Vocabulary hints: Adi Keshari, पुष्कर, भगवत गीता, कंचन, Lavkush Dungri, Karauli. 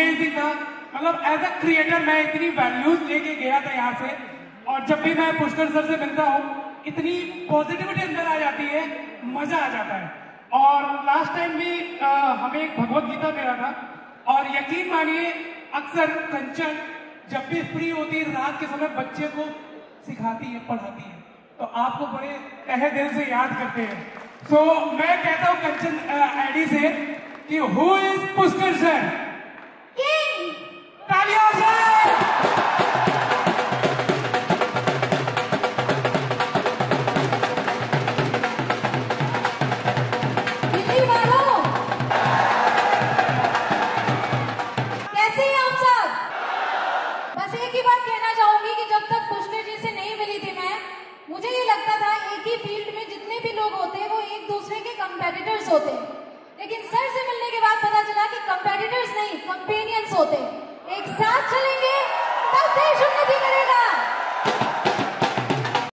Amazing था। मतलब as a creator मैं इतनी वैल्यूज लेके गया था यहाँ से, और जब भी मैं पुष्कर सर से मिलता हूँ इतनी पॉजिटिविटी अंदर आ जाती है, मजा आ जाता है। और लास्ट टाइम भी हमें एक भगवत गीता मिला था, और यकीन मानिए अक्सर कंचन जब भी फ्री होती है रात के समय बच्चे को सिखाती है, पढ़ाती है, तो आपको बड़े तहे दिल से याद करते हैं। सो मैं कहता हूँ कंचन एडी से कि who is पुष्कर sir? King! तालियां सर! होते लेकिन सर से मिलने के बाद पता चला कि कंपेटिटर्स नहीं, कंपेनियंस होते। एक साथ चलेंगे तब देश उन्नति करेगा।